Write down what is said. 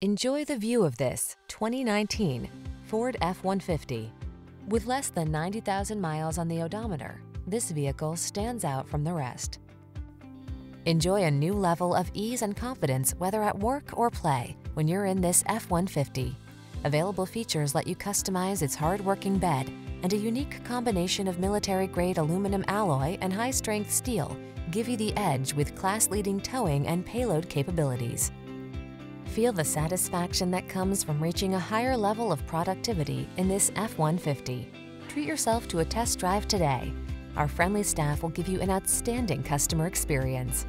Enjoy the view of this 2019 Ford F-150. With less than 90,000 miles on the odometer, this vehicle stands out from the rest. Enjoy a new level of ease and confidence, whether at work or play, when you're in this F-150. Available features let you customize its hard-working bed, and a unique combination of military-grade aluminum alloy and high-strength steel give you the edge with class-leading towing and payload capabilities. Feel the satisfaction that comes from reaching a higher level of productivity in this F-150. Treat yourself to a test drive today. Our friendly staff will give you an outstanding customer experience.